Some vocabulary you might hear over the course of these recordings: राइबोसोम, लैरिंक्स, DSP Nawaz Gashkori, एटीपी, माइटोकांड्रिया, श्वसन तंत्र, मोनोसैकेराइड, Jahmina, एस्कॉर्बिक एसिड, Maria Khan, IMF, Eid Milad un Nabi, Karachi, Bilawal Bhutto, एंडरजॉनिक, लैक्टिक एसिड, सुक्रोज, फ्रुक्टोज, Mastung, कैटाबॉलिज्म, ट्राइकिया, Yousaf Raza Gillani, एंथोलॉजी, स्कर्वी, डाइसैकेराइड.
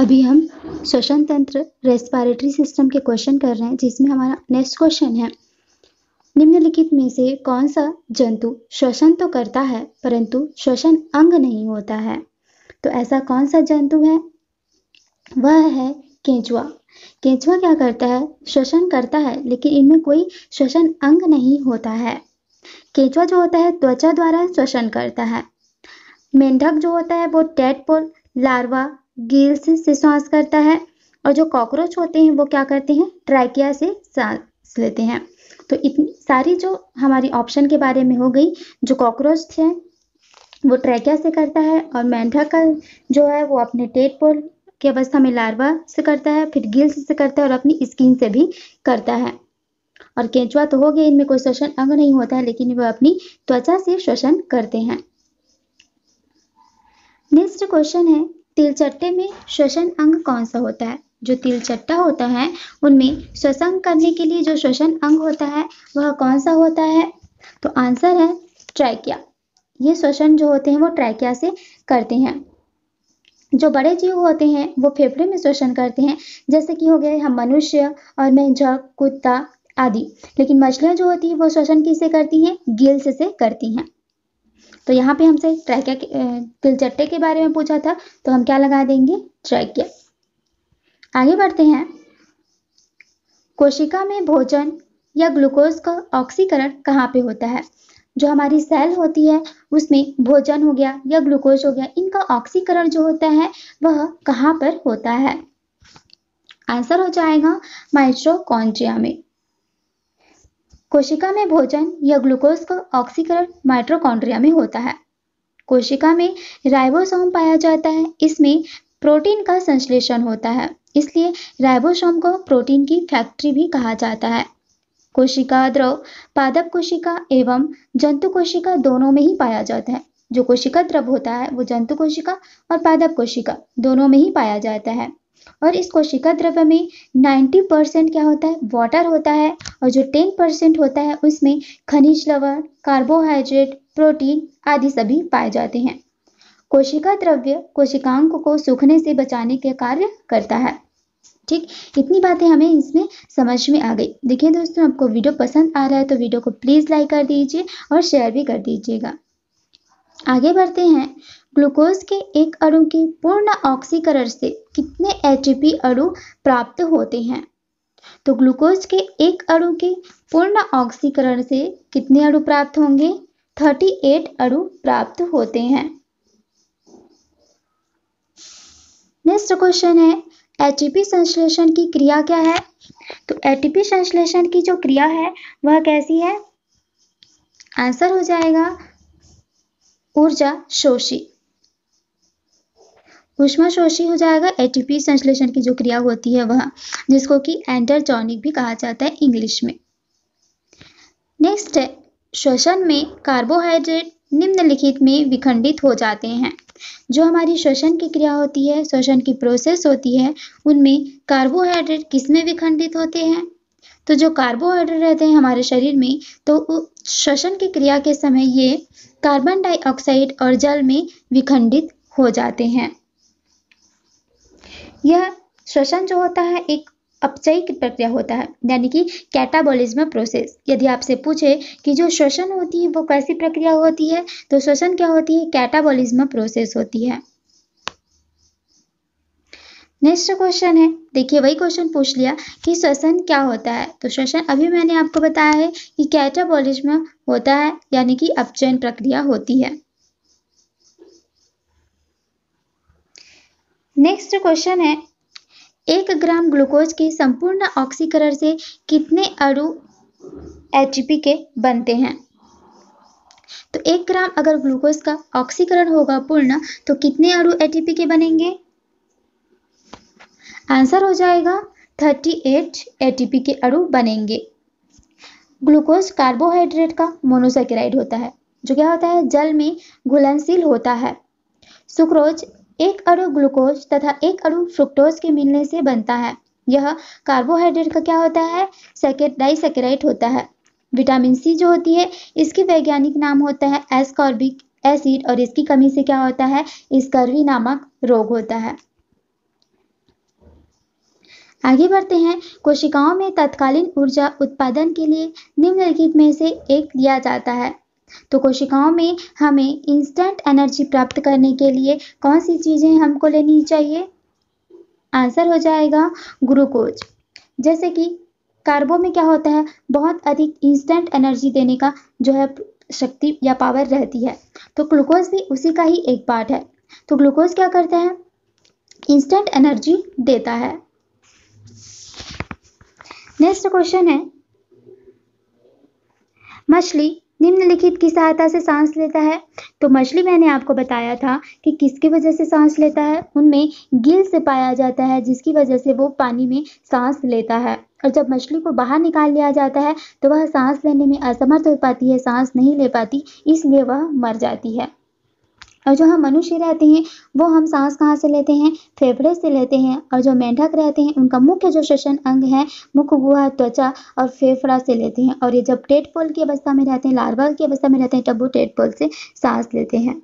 अभी हम श्वसन तंत्र रेस्पिरेटरी सिस्टम के क्वेश्चन कर रहे हैं, जिसमें हमारा नेक्स्ट क्वेश्चन है निम्नलिखित में से कौन सा जंतु श्वसन तो करता है परंतु श्वसन अंग नहीं होता है। तो ऐसा कौन सा जंतु है? वह है केंचुआ। केंचुआ क्या करता है? श्वसन करता है, लेकिन इनमें कोई श्वसन अंग नहीं होता है। केंचुआ जो होता है त्वचा द्वारा श्वसन करता है। मेंढक जो होता है वो टैडपोल, लार्वा, गिल से श्वास करता है। और जो कॉकरोच होते हैं वो क्या करते हैं? ट्राइकिया से सांस लेते हैं। तो इतनी सारी जो हमारी ऑप्शन के बारे में हो गई, जो कॉकरोच थे वो ट्राइकिया से करता है, और मेंढक का जो है वो अपने टैडपोल की अवस्था में लार्वा से करता है, फिर गिल से करता है और अपनी स्किन से भी करता है। और केंचुआ तो हो गया, इनमें कोई श्वसन अंग नहीं होता है, लेकिन वह अपनी त्वचा से श्वसन करते हैं। नेक्स्ट क्वेश्चन है तिलचट्टे में श्वसन अंग कौन सा होता है? जो तिलचट्टा होता है उनमें श्वसन करने के लिए जो श्वसन अंग होता है वह कौन सा होता है? तो आंसर है ट्राइकिया। ये श्वसन जो होते हैं वो ट्राइकिया से करते हैं। जो बड़े जीव होते हैं वो फेफड़े में श्वसन करते हैं, जैसे कि हो गए हम मनुष्य और मेंढक, कुत्ता आदि। लेकिन मछलियां जो होती है वो श्वसन किससे करती हैं? गिल्स से करती हैं। तो यहाँ पे हमसे ट्राइकिया के तिलचट्टे के बारे में पूछा था, तो हम क्या लगा देंगे? ट्राइकिया। आगे बढ़ते हैं। कोशिका में भोजन या ग्लूकोज का ऑक्सीकरण कहाँ पे होता है? जो हमारी सेल होती है उसमें भोजन हो गया या ग्लूकोज हो गया, इनका ऑक्सीकरण जो होता है वह कहाँ पर होता है? आंसर हो जाएगा माइटोकांड्रिया में। कोशिका में भोजन या ग्लूकोज का ऑक्सीकरण माइटोकांड्रिया में होता है। कोशिका में राइबोसोम पाया जाता है, इसमें प्रोटीन का संश्लेषण होता है, इसलिए राइबोसोम को प्रोटीन की फैक्ट्री भी कहा जाता है। कोशिका द्रव पादप कोशिका एवं जंतु कोशिका दोनों में ही पाया जाता है। जो कोशिका द्रव होता है वो जंतु कोशिका और पादप कोशिका दोनों में ही पाया जाता है। और इस कोशिका द्रव्य में 90% क्या होता है? वाटर होता है, और जो 10% होता है उसमें खनिज लवण, कार्बोहाइड्रेट, प्रोटीन आदि सभी पाए जाते हैं। कोशिका द्रव्य कोशिकाओं को सूखने से बचाने के कार्य करता है। ठीक, इतनी बातें हमें इसमें समझ में आ गई। देखिए दोस्तों, आपको वीडियो पसंद आ रहा है तो वीडियो को प्लीज लाइक कर दीजिए और शेयर भी कर दीजिएगा। आगे बढ़ते हैं। ग्लूकोज के एक अणु के पूर्ण ऑक्सीकरण से कितने एटीपी अणु प्राप्त होते हैं? तो ग्लूकोज के एक अणु के पूर्ण ऑक्सीकरण से कितने अणु प्राप्त होंगे? 38 अणु प्राप्त होते हैं। नेक्स्ट क्वेश्चन है एटीपी संश्लेषण की क्रिया क्या है? तो एटीपी संश्लेषण की जो क्रिया है वह कैसी है? आंसर हो जाएगा ऊर्जा शोषी। ऊष्मा शोषी हो जाएगा एटीपी संश्लेषण की जो क्रिया होती है वह, जिसको कि एंडरजॉनिक भी कहा जाता है इंग्लिश में। नेक्स्ट है श्वसन में कार्बोहाइड्रेट निम्नलिखित में विखंडित हो जाते हैं। जो हमारी श्वसन की क्रिया होती है, श्वसन की प्रोसेस होती है, उनमें कार्बोहाइड्रेट किसमें विखंडित होते हैं? तो जो कार्बोहाइड्रेट रहते हैं हमारे शरीर में, तो श्वसन की क्रिया के समय ये कार्बन डाइऑक्साइड और जल में विखंडित हो जाते हैं। यह श्वसन जो होता है एक अपचयिक प्रक्रिया होता है, यानी कि कैटाबॉलिज्म प्रोसेस। यदि आपसे पूछे कि जो श्वसन होती है वो कैसी प्रक्रिया होती है, तो श्वसन क्या होती है? कैटाबॉलिज्म प्रोसेस होती है। नेक्स्ट क्वेश्चन है, देखिए वही क्वेश्चन पूछ लिया कि श्वसन क्या होता है। तो श्वसन अभी मैंने आपको बताया है कि कैटाबॉलिज्म होता है, यानी कि अपचयन प्रक्रिया होती है। नेक्स्ट क्वेश्चन है 1 ग्राम ग्लूकोज के संपूर्ण ऑक्सीकरण से कितने अणु एटीपी के बनते हैं? तो 1 ग्राम अगर ग्लूकोज का ऑक्सीकरण होगा पूर्ण, तो कितने अणु एटीपी के बनेंगे? आंसर हो जाएगा 38 एटीपी के अणु बनेंगे। ग्लूकोज कार्बोहाइड्रेट का मोनोसैकेराइड होता है, जो क्या होता है? जल में घुलनशील होता है। सुक्रोज 1 अणु ग्लूकोज तथा 1 अणु फ्रुक्टोज के मिलने से बनता है। यह कार्बोहाइड्रेट का क्या होता है? डाइसैकेराइड होता है। विटामिन सी जो होती है इसकी वैज्ञानिक नाम होता है एस्कॉर्बिक एसिड, और इसकी कमी से क्या होता है? स्कर्वी नामक रोग होता है। आगे बढ़ते हैं। कोशिकाओं में तत्कालीन ऊर्जा उत्पादन के लिए निम्नलिखित में से एक दिया जाता है। तो कोशिकाओं में हमें इंस्टेंट एनर्जी प्राप्त करने के लिए कौन सी चीज़ें हमको लेनी चाहिए? आंसर हो जाएगा ग्लूकोज। जैसे कि कार्बो में क्या होता है, बहुत अधिक इंस्टेंट एनर्जी देने का जो है शक्ति या पावर रहती है, तो ग्लूकोज भी उसी का ही एक पार्ट है। तो ग्लूकोज क्या करता है, इंस्टेंट एनर्जी देता है। नेक्स्ट क्वेश्चन है, मछली निम्नलिखित की सहायता से सांस लेता है। तो मछली मैंने आपको बताया था कि किसकी वजह से सांस लेता है, उनमें गिल से पाया जाता है जिसकी वजह से वो पानी में सांस लेता है। और जब मछली को बाहर निकाल लिया जाता है तो वह सांस लेने में असमर्थ हो पाती है, सांस नहीं ले पाती, इसलिए वह मर जाती है। और जो हम मनुष्य रहते हैं वो हम सांस कहाँ से लेते हैं, फेफड़े से लेते हैं। और जो मेंढक रहते हैं उनका मुख्य जो श्वसन अंग है, मुख, गुहा, त्वचा और फेफड़ा से लेते हैं। और ये जब टेटपोल की अवस्था में रहते हैं, लार्वा की अवस्था में रहते हैं, तब वो टेटपोल से सांस लेते हैं।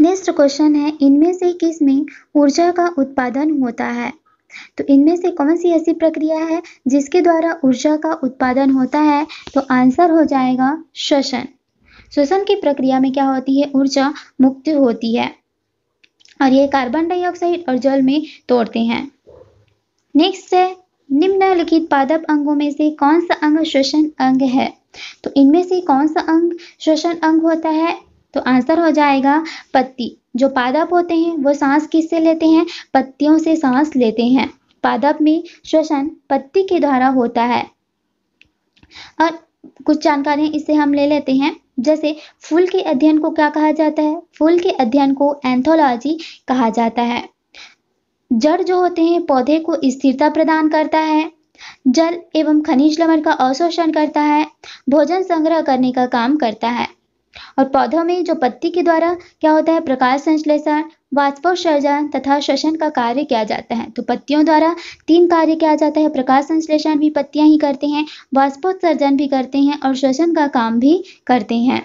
नेक्स्ट क्वेश्चन है, इनमें से किस में ऊर्जा का उत्पादन होता है? तो इनमें से कौन सी ऐसी प्रक्रिया है जिसके द्वारा ऊर्जा का उत्पादन होता है? तो आंसर हो जाएगा श्वसन। श्वसन की प्रक्रिया में क्या होती है, ऊर्जा मुक्त होती है और ये कार्बन डाइऑक्साइड और जल में तोड़ते हैं। नेक्स्ट है, निम्नलिखित पादप अंगों में से कौन सा अंग श्वसन अंग है? तो इनमें से कौन सा अंग श्वसन अंग होता है? तो आंसर हो जाएगा पत्ती। जो पादप होते हैं वो सांस किससे लेते हैं, पत्तियों से सांस लेते हैं। पादप में श्वसन पत्ती के द्वारा होता है। और कुछ जानकारियां इससे हम ले लेते हैं, जैसे फूल के अध्ययन को क्या कहा जाता है? फूल के अध्ययन को एंथोलॉजी कहा जाता है। जड़ जो होते हैं पौधे को स्थिरता प्रदान करता है। जल एवं खनिज लवण का अवशोषण करता है। भोजन संग्रह करने का काम करता है। और पौधों में जो पत्ती के द्वारा क्या होता है, प्रकाश संश्लेषण, वाष्पोत्सर्जन तथा श्वसन का कार्य किया जाता है। तो पत्तियों द्वारा तीन कार्य किया जाता है, प्रकाश संश्लेषण भी पत्तियां ही करते हैं, वाष्पोत्सर्जन भी करते हैं और श्वसन का काम भी करते हैं।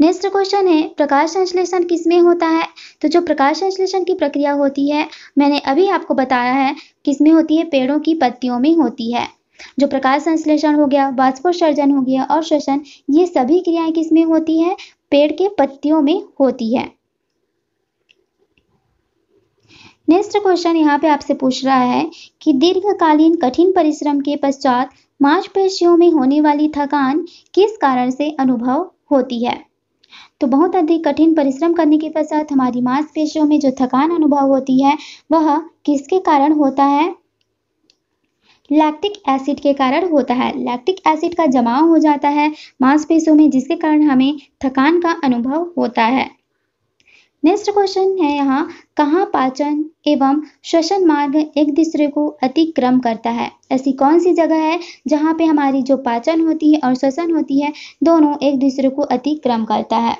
नेक्स्ट क्वेश्चन है, प्रकाश संश्लेषण किसमें होता है? तो जो प्रकाश संश्लेषण की प्रक्रिया होती है, मैंने अभी आपको बताया है किसमें होती है, पेड़ों की पत्तियों में होती है। जो प्रकाश संश्लेषण हो गया, वाष्पोत्सर्जन हो गया और श्वसन, ये सभी क्रियाएं किसमें होती है, पेड़ के पत्तियों में होती है। नेक्स्ट क्वेश्चन यहाँ पे आपसे पूछ रहा है कि दीर्घकालीन कठिन परिश्रम के पश्चात मांसपेशियों में होने वाली थकान किस कारण से अनुभव होती है? तो बहुत अधिक कठिन परिश्रम करने के पश्चात हमारी मांसपेशियों में जो थकान अनुभव होती है वह किसके कारण होता है? लैक्टिक एसिड के कारण होता है। लैक्टिक एसिड का जमाव हो जाता है मांसपेशियों में, जिसके कारण हमें थकान का अनुभव होता है। नेक्स्ट क्वेश्चन है यहाँ, कहाँ पाचन एवं श्वसन मार्ग एक दूसरे को अतिक्रम करता है? ऐसी कौन सी जगह है जहाँ पे हमारी जो पाचन होती है और श्वसन होती है दोनों एक दूसरे को अतिक्रम करता है?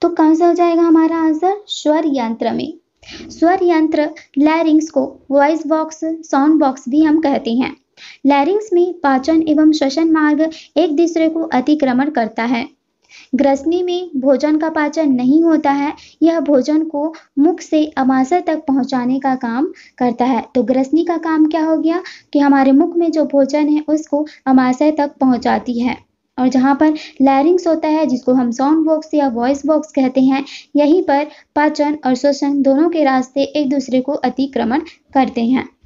तो कौन सा हो जाएगा हमारा आंसर, स्वर यंत्र में। स्वर यंत्र लैरिंक्स को वॉइस बॉक्स, साउंड बॉक्स भी हम कहते हैं। लैरिंक्स में पाचन एवं श्वसन मार्ग एक दूसरे को अतिक्रमण करता है। ग्रसनी में भोजन का पाचन नहीं होता है, यह भोजन को मुख से अमाशय तक पहुंचाने का काम करता है। तो ग्रसनी का काम क्या हो गया कि हमारे मुख में जो भोजन है उसको अमाशय तक पहुंचाती है। और जहाँ पर लैरिंक्स होता है, जिसको हम साउंड बॉक्स या वॉइस बॉक्स कहते हैं, यहीं पर पाचन और श्वसन दोनों के रास्ते एक दूसरे को अतिक्रमण करते हैं।